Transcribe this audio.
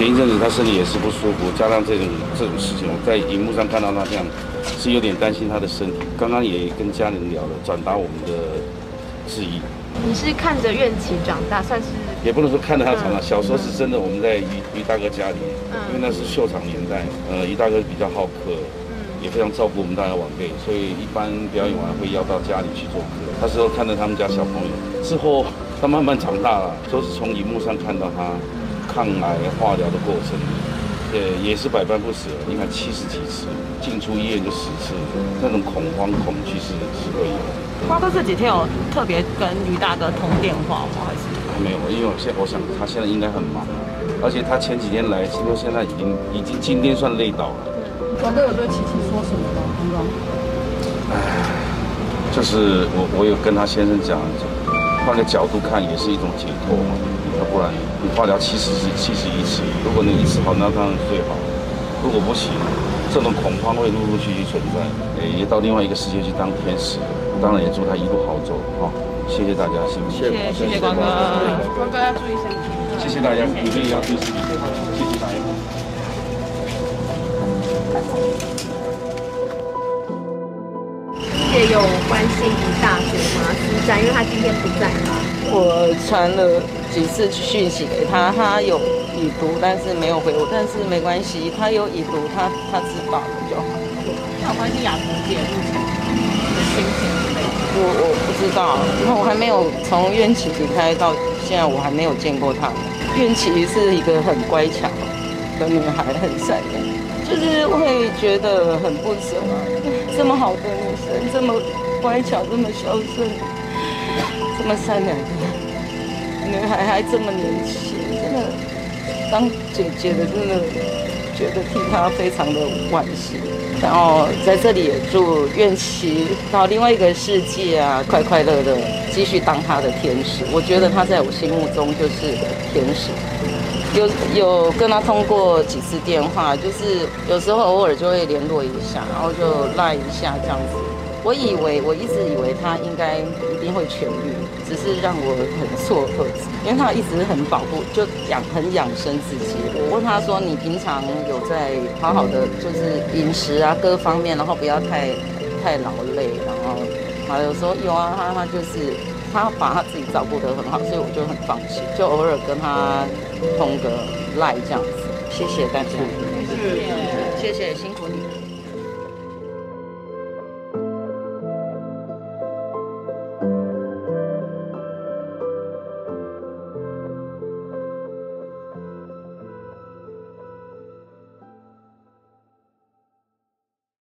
前一阵子他身体也是不舒服，加上这种事情，我在荧幕上看到他这样，是有点担心他的身体。刚刚也跟家人聊了，转达我们的质疑。你是看着苑琪长大，算是也不能说看着他长大。小时候是真的，我们在于大哥家里，因为那是秀场年代，于大哥比较好客，也非常照顾我们大家晚辈，所以一般表演完会邀到家里去做客。那时候看着他们家小朋友，之后他慢慢长大了，都是从荧幕上看到他。 抗癌化疗的过程，也是百般不舍。你看70几次进出医院就10次，那种恐慌恐惧是会有。花哥这几天有特别跟于大哥通电话吗？还是没有？因为我想他现在应该很忙，而且他前几天来，听说现在已经今天算累倒了。花哥有对琪琪说什么吗？哎，就是我有跟他先生讲，换个角度看也是一种解脱嘛。 要不然你化疗71次，如果能一次好，那当然最好。如果不行，这种恐慌会陆陆续续存在，也到另外一个世界去当天使。当然也祝他一路好走啊！谢谢大家，辛苦。谢谢光哥，光哥要注意身体。谢谢大家，你们也要注意身体。谢谢大家。也有关心于大学吗？之战，因为他今天不在嘛。 我传了几次讯息给他，他有已读，但是没有回我。但是没关系，他有已读，他知道了就好。那有关系雅萍姐的心情之类的？我不知道，因为我还没有从苑琪离开到现在，我还没有见过他们。苑琪是一个很乖巧的女孩，很善良，就是会觉得很不舍啊。这么好的女生，这么乖巧，这么孝顺。 这么善良的女孩还这么年轻，真的当姐姐的真的觉得替她非常的惋惜。然后在这里也祝苑琪到另外一个世界啊，快快乐乐，继续当她的天使。我觉得她在我心目中就是天使。有跟她通过几次电话，就是有时候偶尔就会联络一下，然后就赖一下这样子。我一直以为她应该一定会痊愈。 只是让我很错愕，因为他一直很保护，就很养生自己。我问他说：“你平常有在好好的，就是饮食啊各方面，然后不要太劳累。”然后他有时候有啊，他就是他把他自己照顾得很好，所以我就很放心，就偶尔跟他通个赖这样子。谢谢大家，谢谢辛苦你。